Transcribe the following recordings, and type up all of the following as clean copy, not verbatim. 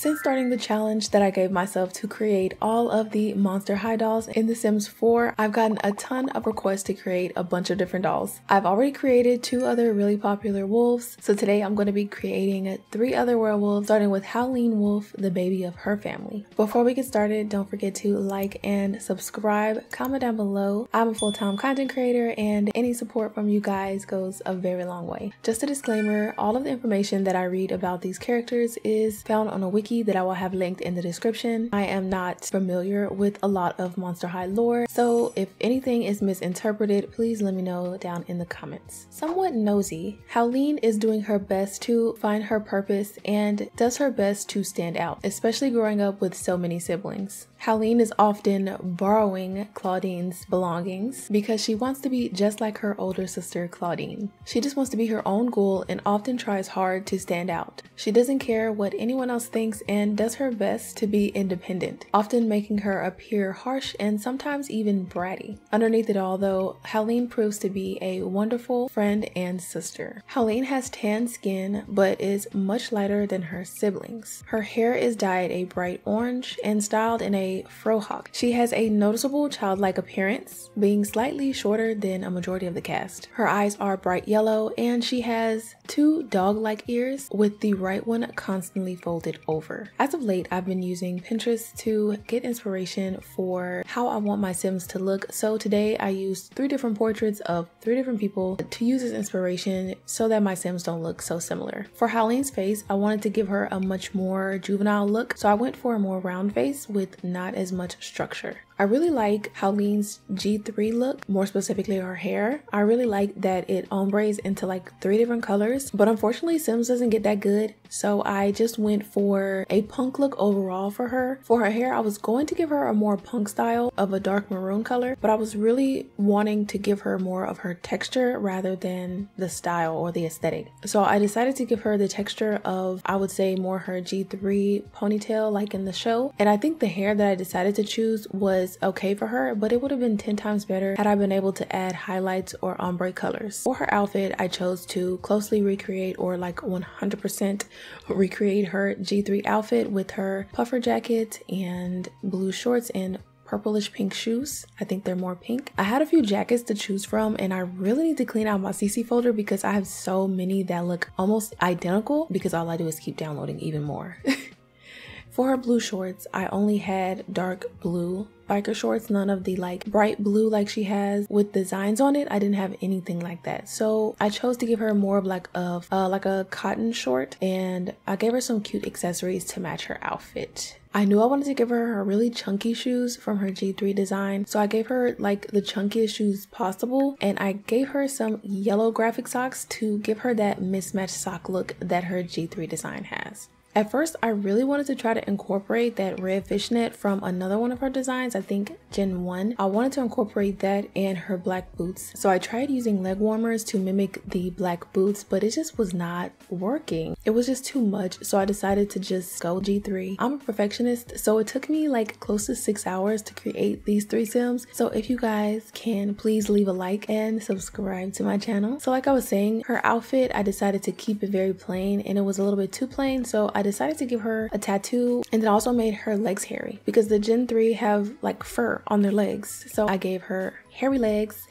since starting the challenge that I gave myself to create all of the Monster High dolls in The Sims 4, I've gotten a ton of requests to create a bunch of different dolls. I've already created 2 other really popular wolves, so today I'm going to be creating 3 other werewolves, starting with Howleen Wolf, the baby of her family. Before we get started, don't forget to like and subscribe, comment down below. I'm a full-time content creator and any support from you guys goes a very long way. Just a disclaimer, all of the information that I read about these characters is found on a wiki that I will have linked in the description. I am not familiar with a lot of Monster High lore, so if anything is misinterpreted, please let me know down in the comments. Somewhat nosy, Howleen is doing her best to find her purpose and does her best to stand out, especially growing up with so many siblings. Howleen is often borrowing Clawdeen's belongings because she wants to be just like her older sister Clawdeen. She just wants to be her own ghoul and often tries hard to stand out. She doesn't care what anyone else thinks and does her best to be independent, often making her appear harsh and sometimes even bratty. Underneath it all though, Howleen proves to be a wonderful friend and sister. Howleen has tan skin but is much lighter than her siblings. Her hair is dyed a bright orange and styled in a frohawk. She has a noticeable childlike appearance, being slightly shorter than a majority of the cast. Her eyes are bright yellow and she has 2 dog-like ears with the right one constantly folded over. As of late, I've been using Pinterest to get inspiration for how I want my Sims to look, so today I used 3 different portraits of 3 different people to use as inspiration so that my Sims don't look so similar. For Howleen's face, I wanted to give her a much more juvenile look, so I went for a more round face with not as much structure. I really like Howleen's G3 look, more specifically her hair. I really like that it ombres into like 3 different colors, but unfortunately Sims doesn't get that good, so I just went for a punk look overall for her. For her hair, I was going to give her a more punk style of a dark maroon color, but I was really wanting to give her more of her texture rather than the style or the aesthetic. So I decided to give her the texture of, I would say, more her G3 ponytail like in the show, and I think the hair that I decided to choose was okay for her, but it would have been 10 times better had I been able to add highlights or ombre colors. For her outfit, I chose to closely recreate or like 100% recreate her G3 outfit with her puffer jacket and blue shorts and purplish pink shoes. I think they're more pink. I had a few jackets to choose from and I really need to clean out my CC folder because I have so many that look almost identical because all I do is keep downloading even more. For her blue shorts, I only had dark blue biker shorts, none of the like bright blue like she has with designs on it. I didn't have anything like that, so I chose to give her more of like a cotton short, and I gave her some cute accessories to match her outfit. I knew I wanted to give her really chunky shoes from her G3 design, so I gave her like the chunkiest shoes possible, and I gave her some yellow graphic socks to give her that mismatched sock look that her G3 design has. At first, I really wanted to try to incorporate that red fishnet from another one of her designs, I think Gen 1. I wanted to incorporate that and her black boots. So I tried using leg warmers to mimic the black boots, but it just was not working. It was just too much, so I decided to just go G3. I'm a perfectionist, so it took me like close to 6 hours to create these 3 Sims. So if you guys can, please leave a like and subscribe to my channel. So like I was saying, her outfit, I decided to keep it very plain, and it was a little bit too plain, so I decided to give her a tattoo, and then also made her legs hairy because the Gen 3 have like fur on their legs, so I gave her hairy legs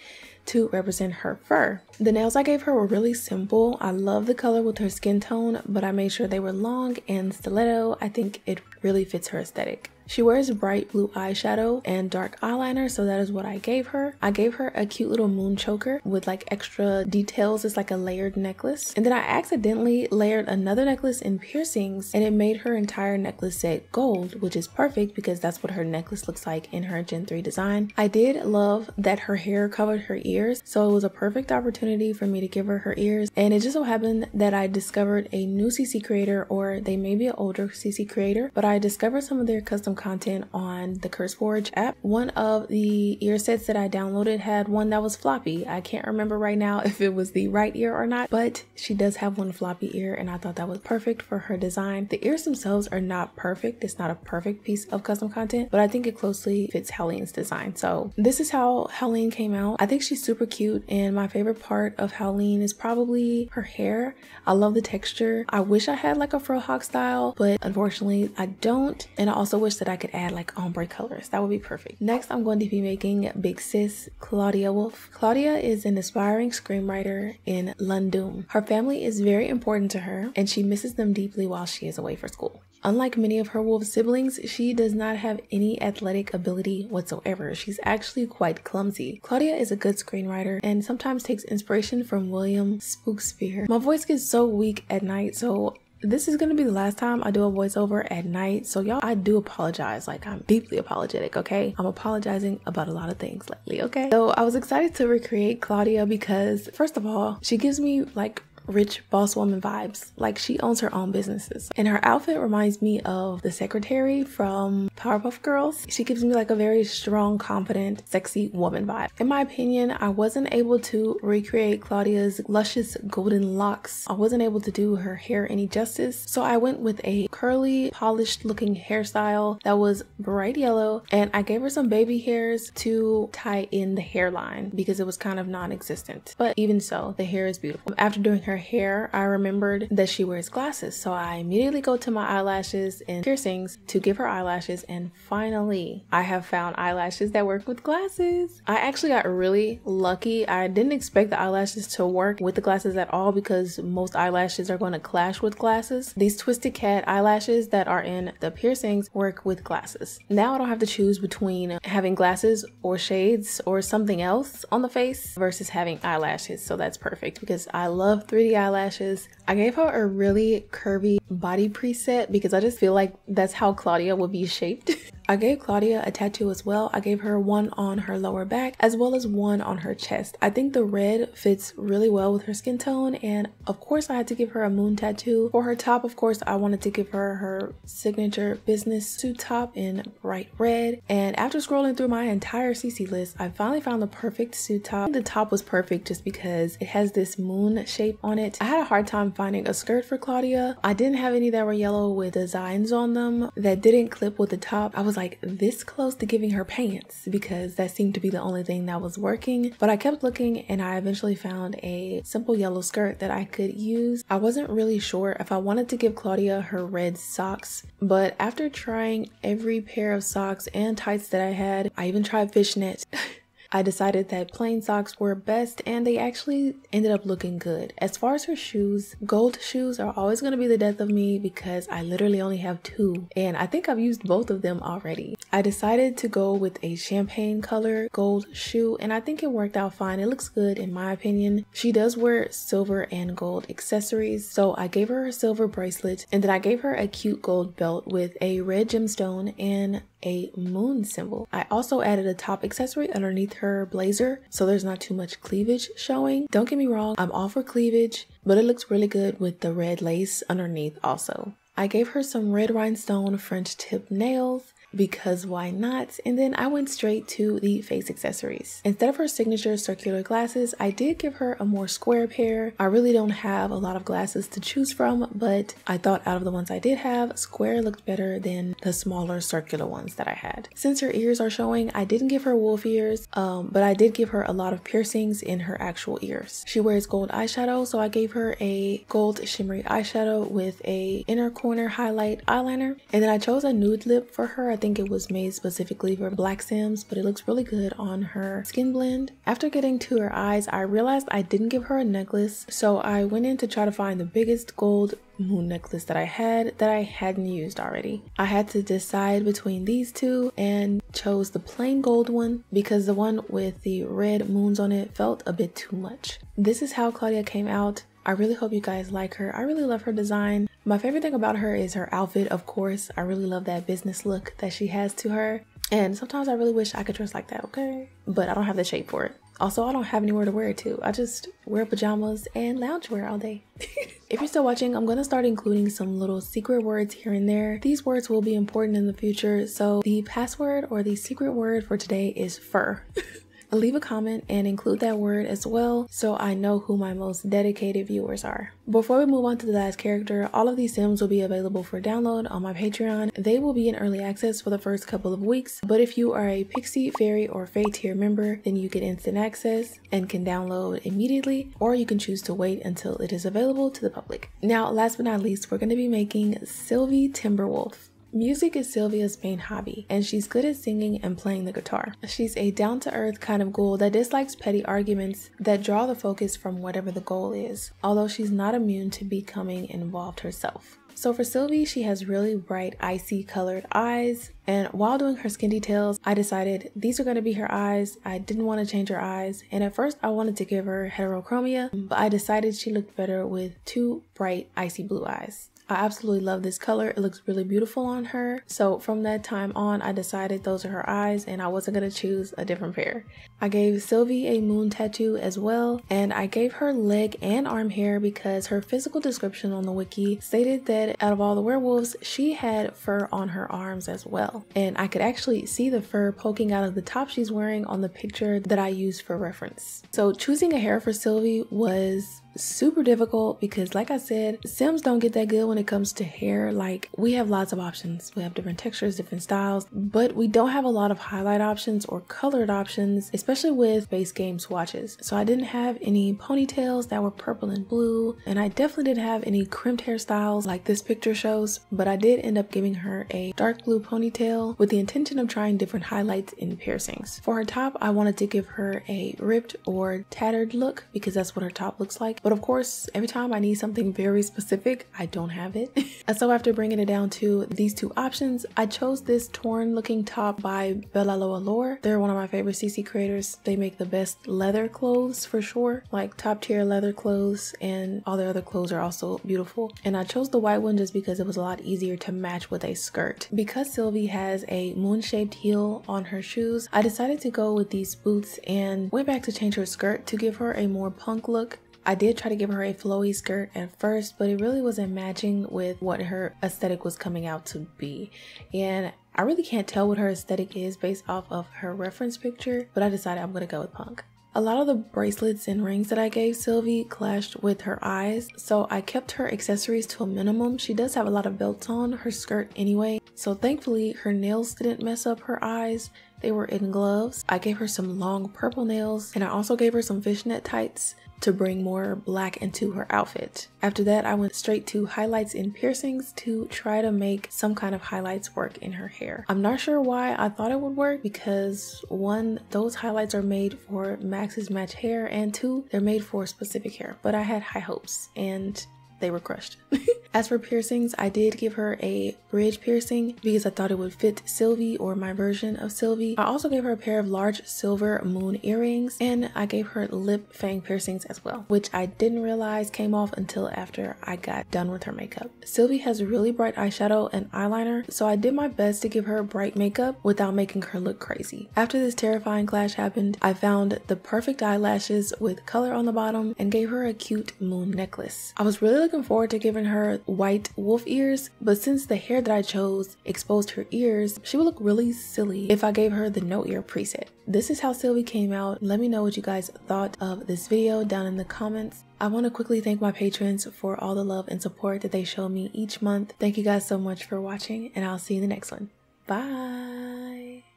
to represent her fur. The nails I gave her were really simple. I love the color with her skin tone, but I made sure they were long and stiletto. I think it really fits her aesthetic. She wears bright blue eyeshadow and dark eyeliner, so that is what I gave her. I gave her a cute little moon choker with like extra details. It's like a layered necklace. And then I accidentally layered another necklace and piercings, and it made her entire necklace set gold, which is perfect because that's what her necklace looks like in her Gen 3 design. I did love that her hair covered her ears, so it was a perfect opportunity for me to give her her ears. And it just so happened that I discovered a new CC creator, or they may be an older CC creator, but I discovered some of their custom content on the Curse Forge app. One of the ear sets that I downloaded had one that was floppy. I can't remember right now if it was the right ear or not, but she does have one floppy ear and I thought that was perfect for her design. The ears themselves are not perfect. It's not a perfect piece of custom content, but I think it closely fits Howleen's design. So this is how Howleen came out. I think she's super cute, and my favorite part of Howleen is probably her hair. I love the texture. I wish I had like a frohawk style, but unfortunately I don't, and I also wish that I could add like ombre colors. That would be perfect. Next, I'm going to be making big sis Clawdia Wolf. Clawdia is an aspiring screenwriter in London. Her family is very important to her and she misses them deeply while she is away for school. Unlike many of her wolf siblings, she does not have any athletic ability whatsoever. She's actually quite clumsy. Clawdia is a good screenwriter and sometimes takes inspiration from William Spooksphere. My voice gets so weak at night, so this is going to be the last time I do a voiceover at night. So y'all, I do apologize. Like, I'm deeply apologetic, okay? I'm apologizing about a lot of things lately, okay? So I was excited to recreate Clawdia because, first of all, she gives me like rich boss woman vibes. Like, she owns her own businesses, and her outfit reminds me of the secretary from Powerpuff Girls. She gives me like a very strong, confident, sexy woman vibe. In my opinion, I wasn't able to recreate Clawdia's luscious golden locks. I wasn't able to do her hair any justice, so I went with a curly, polished looking hairstyle that was bright yellow, and I gave her some baby hairs to tie in the hairline because it was kind of non-existent. But even so, the hair is beautiful. After doing her hair, I remembered that she wears glasses, so I immediately go to my eyelashes and piercings to give her eyelashes, and finally I have found eyelashes that work with glasses. I actually got really lucky. I didn't expect the eyelashes to work with the glasses at all because most eyelashes are going to clash with glasses. These twisted cat eyelashes that are in the piercings work with glasses. Now I don't have to choose between having glasses or shades or something else on the face versus having eyelashes, so that's perfect because I love 3D eyelashes. I gave her a really curvy body preset because I just feel like that's how Clawdia would be shaped. I gave Clawdia a tattoo as well. I gave her one on her lower back as well as one on her chest. I think the red fits really well with her skin tone, and of course I had to give her a moon tattoo. For her top, of course, I wanted to give her her signature business suit top in bright red, and after scrolling through my entire CC list, I finally found the perfect suit top. The top was perfect just because it has this moon shape on it. I had a hard time finding a skirt for Clawdia. I didn't have any that were yellow with designs on them that didn't clip with the top. I was like this close to giving her pants because that seemed to be the only thing that was working, but I kept looking and I eventually found a simple yellow skirt that I could use. I wasn't really sure if I wanted to give Clawdia her red socks, but after trying every pair of socks and tights that I had, I even tried fishnets. I decided that plain socks were best, and they actually ended up looking good. As far as her shoes, gold shoes are always going to be the death of me because I literally only have two, and I think I've used both of them already. I decided to go with a champagne color gold shoe, and I think it worked out fine. It looks good in my opinion. She does wear silver and gold accessories, so I gave her a silver bracelet, and then I gave her a cute gold belt with a red gemstone and a moon symbol. I also added a top accessory underneath her blazer so there's not too much cleavage showing. Don't get me wrong, I'm all for cleavage, but it looks really good with the red lace underneath also. I gave her some red rhinestone French tip nails because why not, and then I went straight to the face accessories. Instead of her signature circular glasses, I did give her a more square pair. I really don't have a lot of glasses to choose from, but I thought out of the ones I did have, square looked better than the smaller circular ones that I had. Since her ears are showing, I didn't give her wolf ears, but I did give her a lot of piercings in her actual ears. She wears gold eyeshadow, so I gave her a gold shimmery eyeshadow with a inner corner highlight eyeliner, and then I chose a nude lip for her. I think it was made specifically for Black Sims, but it looks really good on her skin blend. After getting to her eyes, I realized I didn't give her a necklace, so I went in to try to find the biggest gold moon necklace that I had that I hadn't used already. I had to decide between these two and chose the plain gold one because the one with the red moons on it felt a bit too much. This is how Clawdia came out. I really hope you guys like her. I really love her design. My favorite thing about her is her outfit, of course. I really love that business look that she has to her, and sometimes I really wish I could dress like that, okay? But I don't have the shape for it. Also, I don't have anywhere to wear it to. I just wear pajamas and loungewear all day. If you're still watching, I'm going to start including some little secret words here and there. These words will be important in the future, so the password or the secret word for today is fur. Leave a comment and include that word as well so I know who my most dedicated viewers are. Before we move on to the last character, all of these Sims will be available for download on my Patreon. They will be in early access for the first couple of weeks, but if you are a Pixie, Fairy, or Fae tier member, then you get instant access and can download immediately, or you can choose to wait until it is available to the public. Now, last but not least, we're going to be making Sylvi Timberwolf. Music is Sylvia's main hobby, and she's good at singing and playing the guitar. She's a down-to-earth kind of ghoul that dislikes petty arguments that draw the focus from whatever the goal is, although she's not immune to becoming involved herself. So for Sylvi, she has really bright, icy colored eyes, and while doing her skin details, I decided these are going to be her eyes. I didn't want to change her eyes, and at first I wanted to give her heterochromia, but I decided she looked better with two bright, icy blue eyes. I absolutely love this color. It looks really beautiful on her. So from that time on, I decided those are her eyes and I wasn't going to choose a different pair. I gave Sylvi a moon tattoo as well, and I gave her leg and arm hair because her physical description on the wiki stated that out of all the werewolves, she had fur on her arms as well. And I could actually see the fur poking out of the top she's wearing on the picture that I used for reference. So choosing a hair for Sylvi was super difficult because, like I said, Sims don't get that good when it comes to hair. Like, we have lots of options, we have different textures, different styles, but we don't have a lot of highlight options or colored options, especially with base game swatches. So I didn't have any ponytails that were purple and blue, and I definitely didn't have any crimped hairstyles like this picture shows, but I did end up giving her a dark blue ponytail with the intention of trying different highlights and piercings. For her top, I wanted to give her a ripped or tattered look because that's what her top looks like. But of course, every time I need something very specific, I don't have it. And so after bringing it down to these two options, I chose this torn looking top by Bella Loa Lore. They're one of my favorite CC creators. They make the best leather clothes for sure, like top tier leather clothes, and all their other clothes are also beautiful. And I chose the white one just because it was a lot easier to match with a skirt. Because Sylvi has a moon shaped heel on her shoes, I decided to go with these boots and went back to change her skirt to give her a more punk look. I did try to give her a flowy skirt at first, but it really wasn't matching with what her aesthetic was coming out to be. And I really can't tell what her aesthetic is based off of her reference picture, but I decided I'm going to go with punk. A lot of the bracelets and rings that I gave Sylvi clashed with her eyes, so I kept her accessories to a minimum. She does have a lot of belts on her skirt anyway, so thankfully her nails didn't mess up her eyes. They were in gloves. I gave her some long purple nails, and I also gave her some fishnet tights to bring more black into her outfit. After that, I went straight to highlights and piercings to try to make some kind of highlights work in her hair. I'm not sure why I thought it would work because one, those highlights are made for Max's match hair, and two, they're made for specific hair, but I had high hopes and they were crushed. As for piercings, I did give her a bridge piercing because I thought it would fit Sylvi, or my version of Sylvi. I also gave her a pair of large silver moon earrings, and I gave her lip fang piercings as well, which I didn't realize came off until after I got done with her makeup. Sylvi has really bright eyeshadow and eyeliner, so I did my best to give her bright makeup without making her look crazy. After this terrifying clash happened, I found the perfect eyelashes with color on the bottom and gave her a cute moon necklace. I was really looking forward to giving her white wolf ears, but since the hair that I chose exposed her ears, she would look really silly if I gave her the no ear preset. This is how Sylvi came out. Let me know what you guys thought of this video down in the comments. I want to quickly thank my patrons for all the love and support that they show me each month. Thank you guys so much for watching, and I'll see you in the next one. Bye.